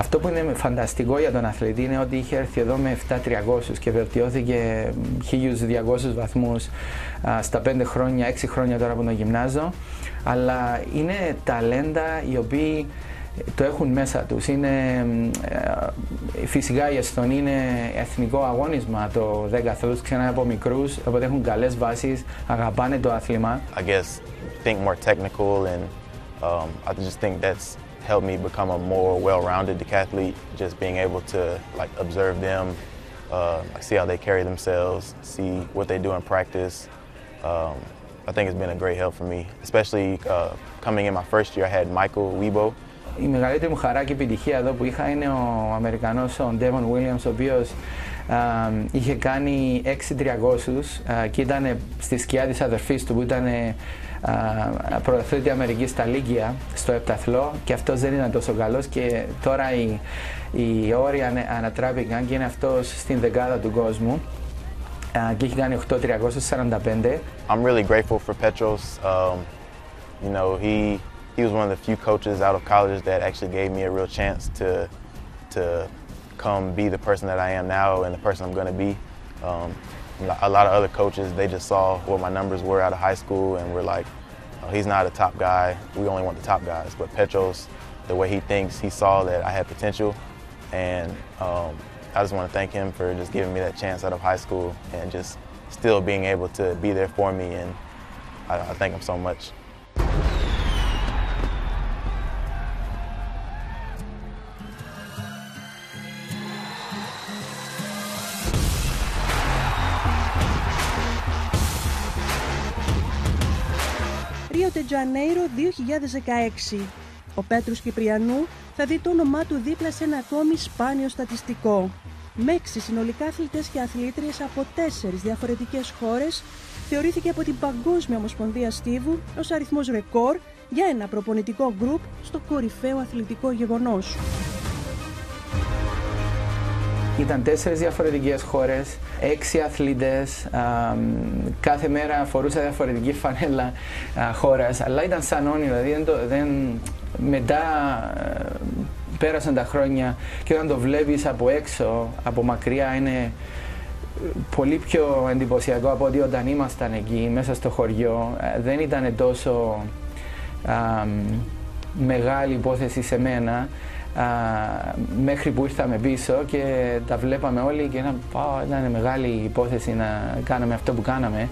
Αυτό που είναι φανταστικό για τον αθλητή είναι ότι είχε έρθει εδώ με επτά χιλιάδες τριακόσια και βελτιώθηκε χίλια διακόσιους βαθμούς στα πέντε χρόνια, έξι χρόνια τώρα που το γυμνάζω. Αλλά είναι ταλέντα οι οποίοι το έχουν μέσα τους. Είναι, φυσικά η Εσθονία είναι εθνικό αγώνισμα το δέκαθλους, ξανά από μικρούς, οπότε έχουν καλές βάσεις, αγαπάνε το άθλημα. I guess think more technical and um, I just think that's helped me become a more well-rounded decathlete, just being able to like observe them, uh, see how they carry themselves, see what they do in practice. Um, I think it's been a great help for me, especially uh, coming in my first year I had Maicel Uibo. Η μεγαλύτερη μου χαρά και επιτυχία εδώ που είχα είναι ο Αμερικανός, ο Devon Williams, ο οποίος α, είχε κάνει έξι χιλιάδες τριακόσια α, και ήταν στη σκιά της αδερφής του που ήταν πρωταθλήτρια Αμερικής στα Λίγκια, στο επταθλό, και αυτός δεν ήταν τόσο καλός και τώρα οι, οι όροι ανατράπηκαν και είναι αυτός στην δεκάδα του κόσμου α, και έχει κάνει οκτώ χιλιάδες τριακόσια σαράντα πέντε. I'm really grateful for Petros. Um, you know, he... He was one of the few coaches out of college that actually gave me a real chance to, to come be the person that I am now and the person I'm going to be. Um, a lot of other coaches, they just saw what my numbers were out of high school and were like, oh, he's not a top guy, we only want the top guys. But Petros, the way he thinks, he saw that I had potential. And um, I just want to thank him for just giving me that chance out of high school and just still being able to be there for me. And I, I thank him so much. Τζανέιρο δύο χιλιάδες δεκαέξι. Ο Πέτρος Κυπριανού θα δει το όνομά του δίπλα σε ένα ακόμη σπάνιο στατιστικό. με έξι συνολικά αθλητές και αθλήτριες από τέσσερις διαφορετικές χώρες, θεωρήθηκε από την Παγκόσμια Ομοσπονδία Στίβου ως αριθμός ρεκόρ για ένα προπονητικό γκρουπ στο κορυφαίο αθλητικό γεγονός. Ήταν τέσσερις διαφορετικές χώρες, έξι αθλητές, α, κάθε μέρα φορούσα διαφορετική φανέλα α, χώρας, αλλά ήταν σαν όνειρο, δηλαδή δεν, δεν, μετά α, πέρασαν τα χρόνια και όταν το βλέπεις από έξω, από μακριά, είναι πολύ πιο εντυπωσιακό από ότι όταν ήμασταν εκεί, μέσα στο χωριό. Δεν ήταν τόσο α, μεγάλη υπόθεση σε μένα. Uh, μέχρι που ήρθαμε πίσω και τα βλέπαμε όλοι και να, oh, ήταν μεγάλη υπόθεση να κάναμε αυτό που κάναμε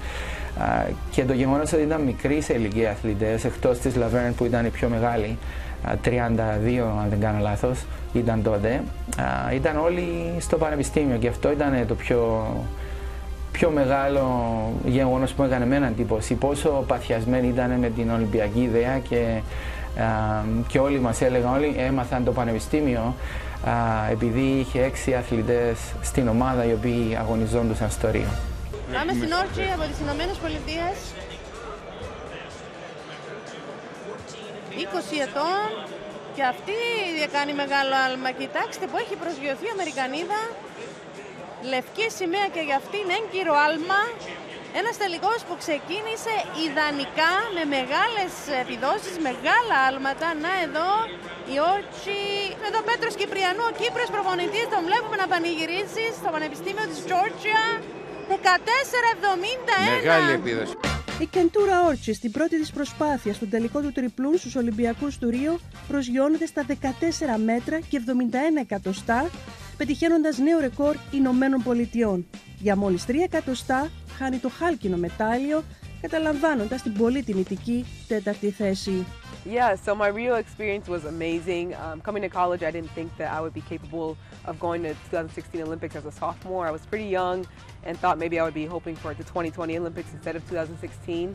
uh, και το γεγονός ότι ήταν μικροί σε ηλικία αθλητές, εκτός της Λαβέρν που ήταν η πιο μεγάλη, uh, τριάντα δύο αν δεν κάνω λάθος ήταν τότε, uh, ήταν όλοι στο πανεπιστήμιο και αυτό ήταν το πιο, πιο μεγάλο γεγονός που έκανε εμένα εντύπωση, πόσο παθιασμένοι ήταν με την Ολυμπιακή ιδέα και Uh, και όλοι μας έλεγαν, όλοι έμαθαν το πανεπιστήμιο uh, επειδή είχε έξι αθλητές στην ομάδα οι οποίοι αγωνιζόντουσαν στο Ρίο. Πάμε στην Όρτζη από τις Ηνωμένες Πολιτείες. είκοσι ετών και αυτή κάνει μεγάλο άλμα. Κοιτάξτε που έχει προσγειωθεί η Αμερικανίδα. Λευκή σημαία και για αυτήν έγκυρο άλμα. Ένας τελικός που ξεκίνησε ιδανικά, με μεγάλες επιδόσεις, μεγάλα άλματα. Να εδώ η Όρτζη, εδώ Πέτρος Κυπριανού, ο Κύπρος προπονητής, τον βλέπουμε να πανηγυρίζει στο Πανεπιστήμιο της Georgia, δεκατέσσερα εβδομήντα ένα. Μεγάλη επίδοση. Η Κεντούρα Όρτζη στην πρώτη της προσπάθεια στον τελικό του τριπλού στους Ολυμπιακούς του Ρίο προσγειώνεται στα δεκατέσσερα μέτρα και εβδομήντα ένα εκατοστά, πετυχαίνοντας νέο ρεκόρ Ηνωμένων Πολιτειών. Για μόλις τρία εκατοστά χάνει το χάλκινο μετάλλιο, καταλαμβάνοντας την πολύ τιμητική τέταρτη θέση. Yeah, so my Rio experience was amazing. Um, coming to college, I didn't think that I would be capable of going to the twenty sixteen Olympics as a sophomore. I was pretty young and thought maybe I would be hoping for the twenty twenty Olympics instead of two thousand sixteen.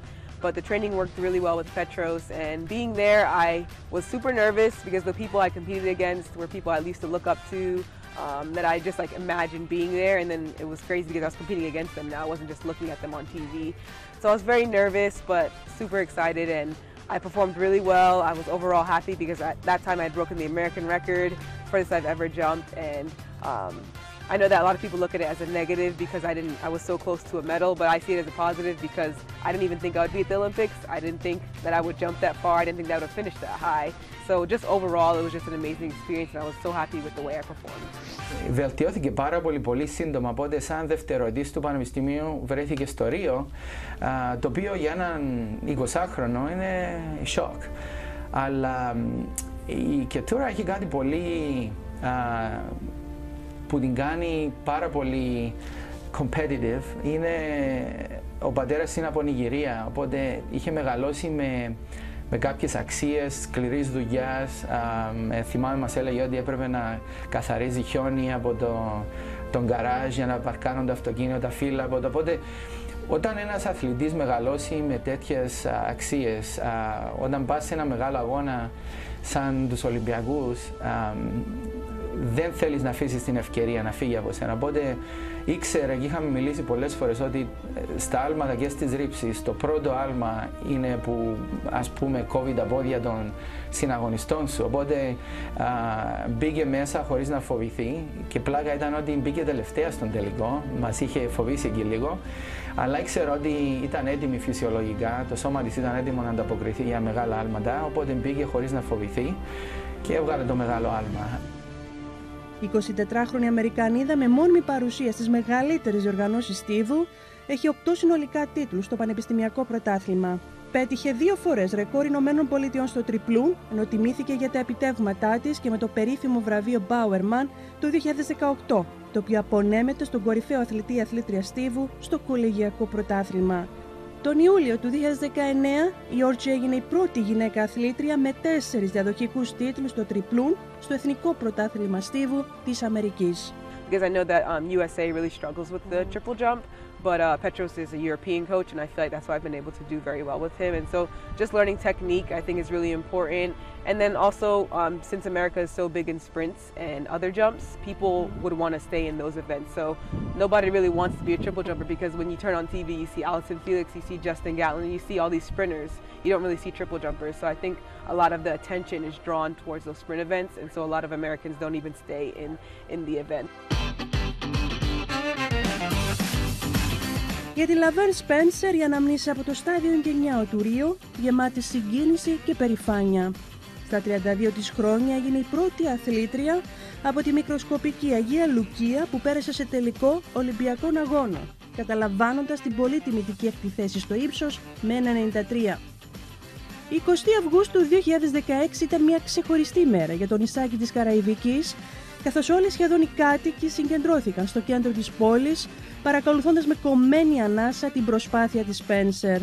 But the training worked really well with Petros, and being there, I was super nervous because the people I competed against were people I used to look up to. Um, that I just like imagined being there, and then it was crazy because I was competing against them. Now I wasn't just looking at them on T V, so I was very nervous but super excited, and I performed really well. I was overall happy because at that time I had broken the American record, first I've ever jumped, and um, I know that a lot of people look at it as a negative because I didn't, I was so close to a medal, but I see it as a positive because I didn't even think I would be at the Olympics. I didn't think that I would jump that far. I didn't think that I would have finished that high. So just overall, it was just an amazing experience, and I was so happy with the way I performed. Βελτιώθηκε πάρα πολύ πολύ σύντομα, οπότε σαν δευτεροετής του Πανεπιστημίου βρέθηκε στο Ρίο, το οποίο για έναν εικοσάχρονο είναι σοκ. Αλλά η Keturah έχει κάτι πολύ που την κάνει πάρα πολύ competitive. Είναι, ο πατέρας είναι από Νιγηρία, οπότε είχε μεγαλώσει με, με κάποιες αξίες σκληρής δουλειάς. Α, θυμάμαι μας έλεγε ότι έπρεπε να καθαρίζει χιόνι από το, τον γκαράζ για να παρκάνουν τα αυτοκίνητα, φύλλα από το. Οπότε όταν ένας αθλητής μεγαλώσει με τέτοιες αξίες, α, όταν πας σε ένα μεγάλο αγώνα σαν τους Ολυμπιακούς, α, δεν θέλεις να αφήσεις την ευκαιρία να φύγει από σένα. Οπότε ήξερα και είχαμε μιλήσει πολλές φορές ότι στα άλματα και στις ρήψεις το πρώτο άλμα είναι που ας πούμε κόβει τα πόδια των συναγωνιστών σου. Οπότε α, μπήκε μέσα χωρίς να φοβηθεί και πλάκα ήταν ότι μπήκε τελευταία στον τελικό. Μας είχε φοβήσει εκεί λίγο. Αλλά ήξερα ότι ήταν έτοιμη φυσιολογικά, το σώμα της ήταν έτοιμο να ανταποκριθεί για μεγάλα άλματα. Οπότε μπήκε χωρίς να φοβηθεί και έβγαλε το μεγάλο άλμα. Η εικοσιτετράχρονη Αμερικανίδα με μόνιμη παρουσία στις μεγαλύτερες διοργανώσεις στίβου έχει οκτώ συνολικά τίτλους στο πανεπιστημιακό πρωτάθλημα. Πέτυχε δύο φορές ρεκόρ Ηνωμένων Πολιτειών στο τριπλού, ενώ τιμήθηκε για τα επιτεύγματά της και με το περίφημο βραβείο Μπάουερμαν το δύο χιλιάδες δεκαοκτώ, το οποίο απονέμεται στον κορυφαίο αθλητή αθλήτρια στίβου στο κολεγιακό πρωτάθλημα. Τον Ιούλιο του δύο χιλιάδες δεκαεννέα η Όρτζη έγινε η πρώτη γυναίκα αθλήτρια με τέσσερις διαδοχικούς τίτλους στο τριπλούν στο Εθνικό Πρωτάθλημα Στίβου της Αμερικής. Because I know that um, U S A really struggles with the triple jump, But uh, Petros is a European coach, and I feel like that's why I've been able to do very well with him. And so just learning technique, I think, is really important. And then also, um, since America is so big in sprints and other jumps, people would want to stay in those events. So nobody really wants to be a triple jumper, because when you turn on T V, you see Allison Felix, you see Justin Gatlin, you see all these sprinters. You don't really see triple jumpers. So I think a lot of the attention is drawn towards those sprint events, and so a lot of Americans don't even stay in, in the event. Για τη Λεβέρν Σπένσερ, η αναμνήση από το στάδιο ενενήντα εννιά του Ρίο, γεμάτη συγκίνηση και περηφάνεια. Στα τριάντα δύο της χρόνια έγινε η πρώτη αθλήτρια από τη μικροσκοπική Αγία Λουκία που πέρασε σε τελικό Ολυμπιακών Αγώνα, καταλαμβάνοντας την πολύ τιμητική αυτή θέση στο ύψος με ένα κόμμα ενενήντα τρία. Η εικοστή Αυγούστου δύο χιλιάδες δεκαέξι ήταν μια ξεχωριστή ημέρα για το νησάκι της Καραϊβικής, καθώς όλοι σχεδόν οι κάτοικοι συγκεντρώθηκαν στο κέντρο της πόλης, παρακολουθώντας με κομμένη ανάσα την προσπάθεια της Spencer.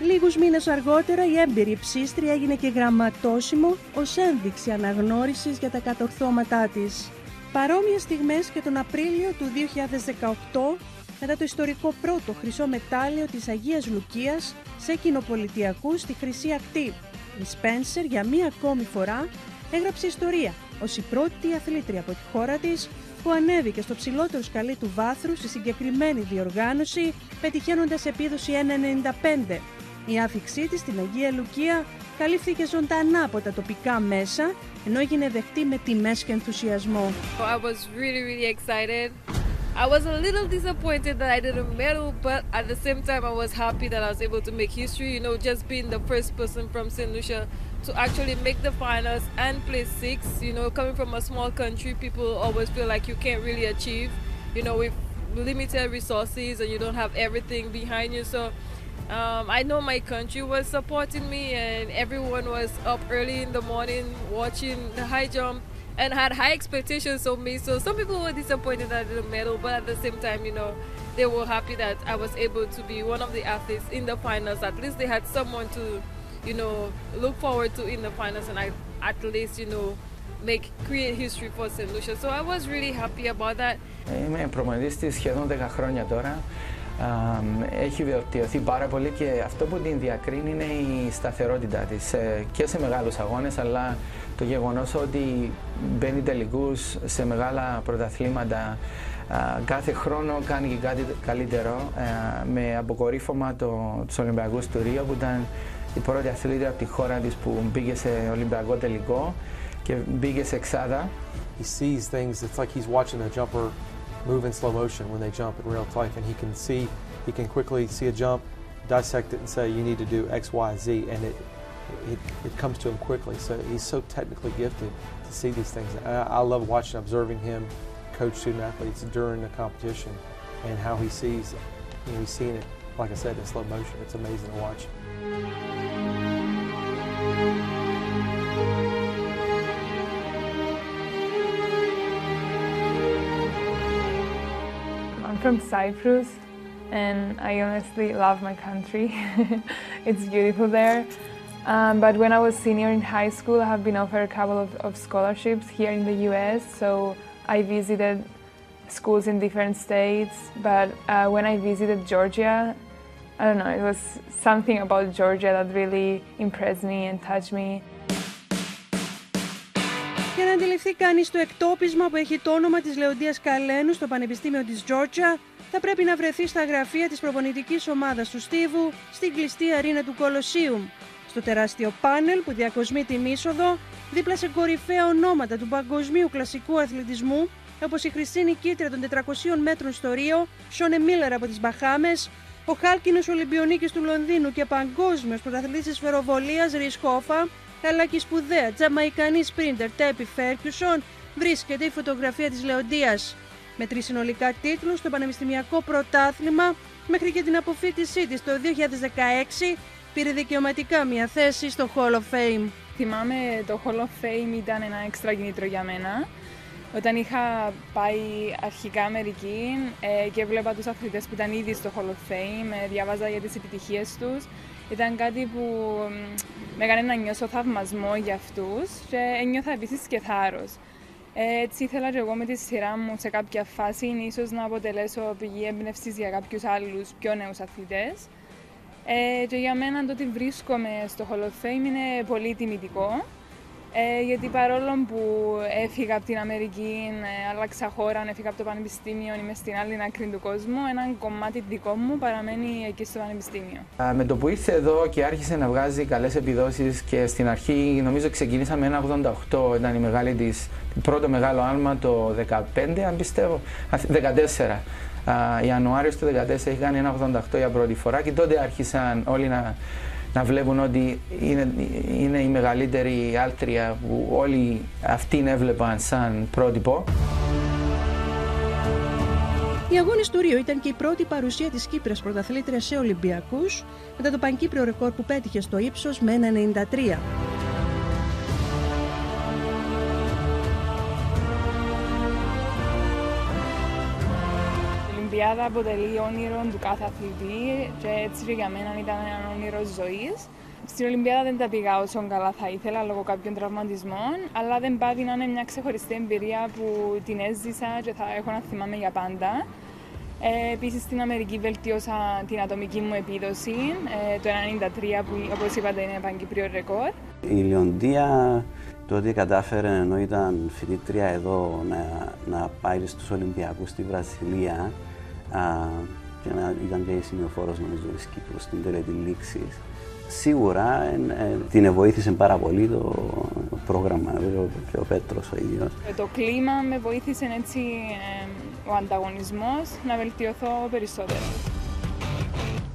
Λίγους μήνες αργότερα η έμπειρη υψίστρια έγινε και γραμματόσημο ως ένδειξη αναγνώρισης για τα κατορθώματά της. Παρόμοιες στιγμές και τον Απρίλιο του δύο χιλιάδες δεκαοκτώ, μετά το ιστορικό πρώτο χρυσό μετάλλιο της Αγίας Λουκίας σε κοινοπολιτιακούς στη Χρυσή Ακτή, η Spencer για μία ακόμη φορά έγραψε ιστορία ως η πρώτη αθλήτρια από τη χώρα της που ανέβηκε στο ψηλότερο σκαλί του βάθρου στη συγκεκριμένη διοργάνωση, πετυχαίνοντας επίδοση ένα κόμμα ενενήντα πέντε. Η άφιξή της στην Αγία Λουκία καλύφθηκε ζωντανά από τα τοπικά μέσα, ενώ έγινε δεχτή με τιμές και ενθουσιασμό. I was really, really excited. I was a little disappointed that I didn't medal, but at the same time I was happy that I was able to make history, you know, just being the first person from Saint Lucia to actually make the finals and place six. You know, coming from a small country, people always feel like you can't really achieve, you know, with limited resources and you don't have everything behind you. So um, I know my country was supporting me, and everyone was up early in the morning watching the high jump and had high expectations of me. So some people were disappointed that I didn't medal, but at the same time, you know, they were happy that I was able to be one of the athletes in the finals. At least they had someone to, you know, look forward to in the finals, and I at least, you know, make create history for Saint Lucia. So I was really happy about that. Είμαι προπονητής σχεδόν δέκα χρόνια τώρα. Έχει βελτιωθεί πάρα πολύ, και αυτό που την διακρίνει είναι η σταθερότητά της και σε μεγάλους αγώνες, αλλά το γεγονός ότι μπαίνει τελικούς σε μεγάλα πρωταθλήματα κάθε χρόνο, κάνει και κάτι καλύτερο, με αποκορύφωμα το, τους Ολυμπιακούς του Ρίο, που ήταν η πρώτη αθλήτρια από τη χώρα της που μπήκε σε Ολυμπιακό τελικό και μπήκε σε εξάδα. He sees things, it's like he's watching a jumper move in slow motion when they jump in real life, and he can see, he can quickly see a jump, dissect it and say you need to do X, Y, Z, and it, it, it comes to him quickly. So he's so technically gifted to see these things. I, I love watching, observing him coach student athletes during the competition and how he sees, you know, he's seeing it, like I said, in slow motion. It's amazing to watch. I'm from Cyprus, and I honestly love my country. It's beautiful there. Um, but when I was senior in high school, I have been offered a couple of, of scholarships here in the U S, so I visited schools in different states. But uh, when I visited Georgia, I don't know, it was something about Georgia that really impressed me and touched me. Για να αντιληφθεί κανείς το εκτόπισμα που έχει το όνομα της Λεοντίας Καλένου στο Πανεπιστήμιο της Georgia, θα πρέπει να βρεθεί στα γραφεία της προπονητικής ομάδας του Στίβου, στην κλειστή αρίνα του Κολοσσίουμ, στο τεράστιο πάνελ που διακοσμεί την είσοδο, δίπλα σε κορυφαία ονόματα του παγκοσμίου κλασικού αθλητισμού, όπως η χρυσή νικήτρια των τετρακοσίων μέτρων στο Ρίο, Shaunee Miller από τις Μπαχάμες, ο χάλκινος Ολυμπιονίκης του Λονδίνου και παγκόσμιος πρωταθλητής της σφαιροβολίας Ρις Χόφα, αλλά και η σπουδαία τζαμαϊκανή σπρίντερ Τέπι Φέρκιουσον, βρίσκεται η φωτογραφία της Λεοντίας. Με τρεις συνολικά τίτλους στο πανεπιστημιακό πρωτάθλημα, μέχρι και την αποφύτισή της το δύο χιλιάδες δεκαέξι, πήρε δικαιωματικά μια θέση στο Hall of Fame. Θυμάμαι το Hall of Fame ήταν ένα έξτρα κίνητρο για μένα. Όταν είχα πάει αρχικά Αμερική ε, και βλέπα τους αθλητές που ήταν ήδη στο Hall of Fame, ε, διαβάζα για τις επιτυχίες τους, ήταν κάτι που με έκανε να νιώσω θαυμασμό για αυτούς και νιώθα επίσης και θάρρος. Έτσι ήθελα και εγώ με τη σειρά μου σε κάποια φάση ίσως να αποτελέσω πηγή έμπνευσης για κάποιους άλλους πιο νέους αθλητές. Ε, και για μένα το ότι βρίσκομαι στο Hall of Fame είναι πολύ τιμητικό, ε, γιατί παρόλο που έφυγα από την Αμερική, ε, άλλαξα χώρα, έφυγα από το Πανεπιστήμιο, είμαι στην άλλη άκρη του κόσμου, ένα κομμάτι δικό μου παραμένει εκεί στο Πανεπιστήμιο. Με το που ήρθε εδώ και άρχισε να βγάζει καλές επιδόσεις και στην αρχή νομίζω ξεκίνησα με ένα ογδόντα οκτώ, ήταν η μεγάλη της, πρώτο μεγάλο άλμα το δεκαπέντε, αν πιστεύω, δεκατέσσερα. Uh, Ιανουάριος του δύο χιλιάδες δεκατέσσερα έχει κάνει ένα ογδόντα οκτώ για πρώτη φορά και τότε άρχισαν όλοι να, να βλέπουν ότι είναι, είναι η μεγαλύτερη άλτρια που όλοι αυτήν έβλεπαν σαν πρότυπο. Οι αγώνες του Ρίο ήταν και η πρώτη παρουσία της Κύπρας πρωταθλήτριας σε Ολυμπιακούς μετά το πανκύπριο ρεκόρ που πέτυχε στο ύψος με ένα κόμμα ενενήντα τρία. Η Ολυμπιάδα αποτελεί όνειρο του κάθε αθλητή και έτσι και για μένα ήταν ένα όνειρο ζωής. Στην Ολυμπιάδα δεν τα πήγα όσο καλά θα ήθελα λόγω κάποιων τραυματισμών, αλλά δεν πάβει να είναι μια ξεχωριστή εμπειρία που την έζησα και θα έχω να θυμάμαι για πάντα. Ε, επίσης στην Αμερική βελτίωσα την ατομική μου επίδοση, ε, το ένα κόμμα ενενήντα τρία που όπως είπατε είναι πανκύπριο ρεκόρ. Η Λεοντία τότε κατάφερε ενώ ήταν φοιτήτρια εδώ να, να πάει στους Ολυμπιακούς στη Βραζιλία. Uh, και να, ήταν και η σημειοφόρος νομίζω της Κύπρου στην τελετή λήξης. Σίγουρα ε, ε, την βοήθησε πάρα πολύ το, το πρόγραμμα ο, και ο Πέτρος ο ίδιος. Το κλίμα με βοήθησε έτσι ε, ο ανταγωνισμός να βελτιωθώ περισσότερο.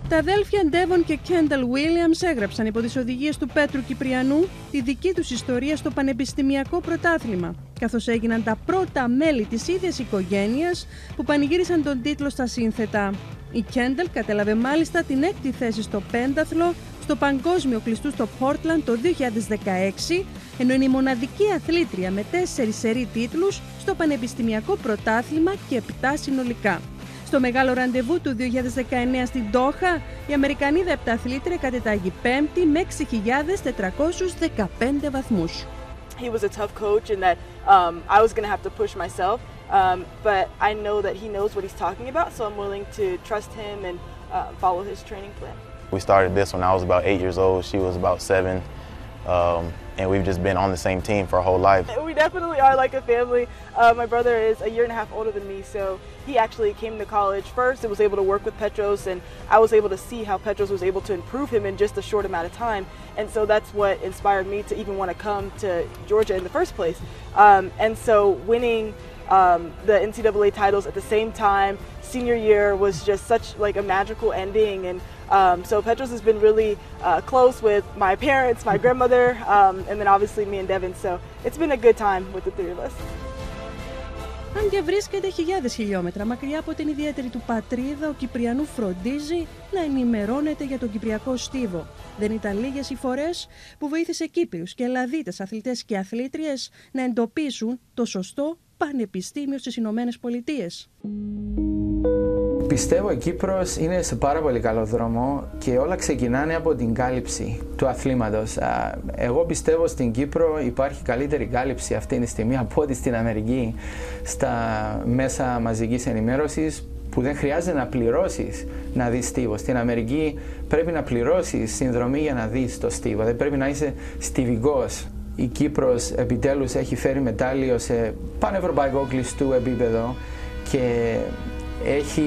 Τα αδέλφια Ντέβον και Κέντελ Βίλιαμς έγραψαν υπό τις οδηγίες του Πέτρου Κυπριανού τη δική τους ιστορία στο πανεπιστημιακό πρωτάθλημα, καθώς έγιναν τα πρώτα μέλη της ίδιας οικογένειας που πανηγύρισαν τον τίτλο στα σύνθετα. Η Κέντελ κατέλαβε μάλιστα την έκτη θέση στο πένταθλο στο παγκόσμιο κλειστού στο Portland το δύο χιλιάδες δεκαέξι, ενώ είναι η μοναδική αθλήτρια με τέσσερις σερί τίτλους στο πανεπιστημιακό πρωτάθλημα και επτά συνολικά. Στο μεγάλο ραντεβού του δύο χιλιάδες δεκαεννέα στην Ντόχα, η Αμερικανίδα επταθλήτρια κατετάγει πέμπτη με έξι χιλιάδες τετρακόσιους δεκαπέντε βαθμούς. He was a tough coach and that um, I was going to have to push myself, um, but I know that he knows what he's talking about, so I'm willing to trust him and uh, follow his training plan. We started this when I was about eight years old, she was about seven, um, and we've just been on the same team for our whole life. We definitely are like a family. Uh, my brother is a year and a half older than me, so he actually came to college first and was able to work with Petros, and I was able to see how Petros was able to improve him in just a short amount of time, and so that's what inspired me to even want to come to Georgia in the first place. Um, and so winning um, the N C A A titles at the same time, senior year, was just such like a magical ending, and um, so Petros has been really uh, close with my parents, my grandmother, um, and then obviously me and Devin, so it's been a good time with the three of us. Αν και βρίσκεται χιλιάδες χιλιόμετρα μακριά από την ιδιαίτερη του πατρίδα, ο Κυπριανού φροντίζει να ενημερώνεται για τον κυπριακό στίβο. Δεν ήταν λίγες οι φορές που βοήθησε Κύπριους και Ελλαδίτες αθλητές και αθλήτριες να εντοπίσουν το σωστό πανεπιστήμιο στις Ηνωμένες Πολιτείες. Πιστεύω η Κύπρος είναι σε πάρα πολύ καλό δρόμο και όλα ξεκινάνε από την κάλυψη του αθλήματος. Εγώ πιστεύω στην Κύπρο υπάρχει καλύτερη κάλυψη αυτή τη στιγμή από ό,τι στην Αμερική στα μέσα μαζικής ενημέρωσης που δεν χρειάζεται να πληρώσεις να δεις στίβο. Στην Αμερική πρέπει να πληρώσεις συνδρομή για να δεις το στίβο, δεν πρέπει να είσαι στιβικός. Η Κύπρος επιτέλους έχει φέρει μετάλλιο σε πανευρωπαϊκό κλειστού επίπεδο και Έχει,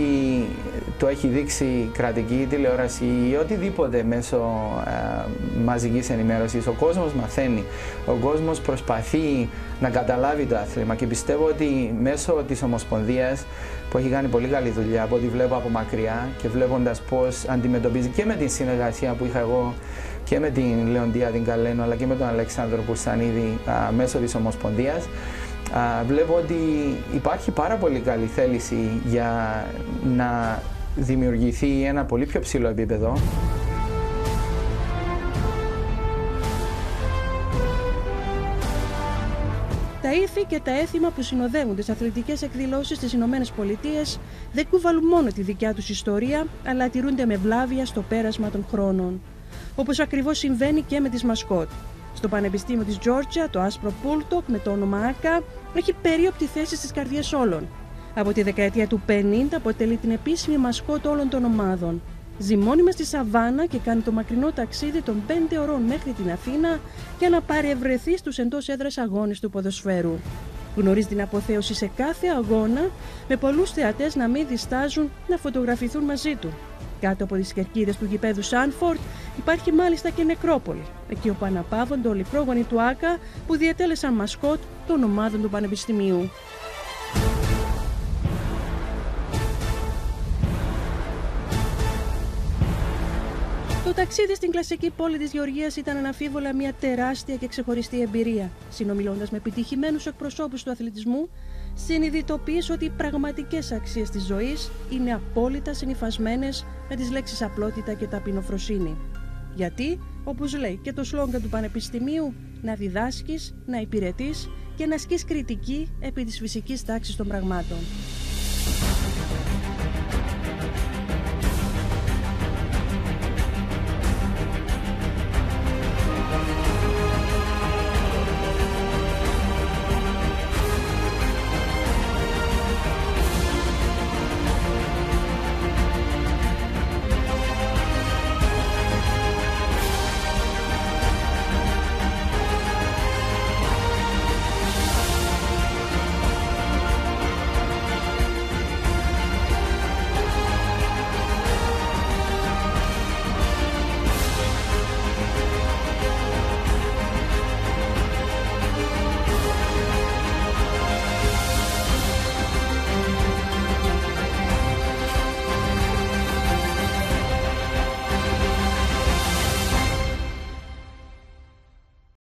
το έχει δείξει κρατική τηλεόραση ή οτιδήποτε μέσω α, μαζικής ενημέρωσης. Ο κόσμος μαθαίνει, ο κόσμος προσπαθεί να καταλάβει το άθλημα και πιστεύω ότι μέσω της Ομοσπονδίας που έχει κάνει πολύ καλή δουλειά από ό,τι βλέπω από μακριά και βλέποντας πώς αντιμετωπίζει και με τη συνεργασία που είχα εγώ και με την Λεοντία την Καλένου αλλά και με τον Αλεξάνδρο Πουρσανίδη α, μέσω της Ομοσπονδίας. Uh, βλέπω ότι υπάρχει πάρα πολύ καλή θέληση για να δημιουργηθεί ένα πολύ πιο ψηλό επίπεδο. Τα ύφη και τα έθιμα που συνοδεύουν τις αθλητικές εκδηλώσεις στις Ηνωμένες Πολιτείες δεν κουβαλούν μόνο τη δικιά τους ιστορία, αλλά τηρούνται με βλάβεια στο πέρασμα των χρόνων. Όπως ακριβώς συμβαίνει και με τις μασκότ. Στο Πανεπιστήμιο της Georgia, το άσπρο πούλτοκ με το όνομα Άκα έχει περίοπτη θέση στις καρδιές όλων. Από τη δεκαετία του πενήντα αποτελεί την επίσημη μασκότ όλων των ομάδων. Ζυμώνει στη Σαββάνα και κάνει το μακρινό ταξίδι των πέντε ωρών μέχρι την Αθήνα για να παρευρεθεί στους εντός έδρας αγώνες του ποδοσφαίρου. Γνωρίζει την αποθέωση σε κάθε αγώνα, με πολλούς θεατές να μην διστάζουν να φωτογραφηθούν μαζί του. Κάτω από τις κερκίδες του γηπέδου Σάνφορντ υπάρχει μάλιστα και νεκρόπολη, εκεί όπου αναπαύονται όλοι οι πρόγονοι του ΆΚΑ που διετέλεσαν μασκότ των ομάδων του Πανεπιστημίου. Το ταξίδι στην κλασική πόλη της Γεωργίας ήταν αναμφίβολα μια τεράστια και ξεχωριστή εμπειρία. Συνομιλώντας με επιτυχημένους εκπροσώπους του αθλητισμού, συνειδητοποιείς ότι οι πραγματικές αξίες της ζωής είναι απόλυτα συνυφασμένες με τις λέξεις απλότητα και ταπεινοφροσύνη. Γιατί, όπως λέει και το σλόγγαν του Πανεπιστημίου, να διδάσκεις, να υπηρετείς και να ασκείς κριτική επί της φυσικής τάξης των πραγμάτων.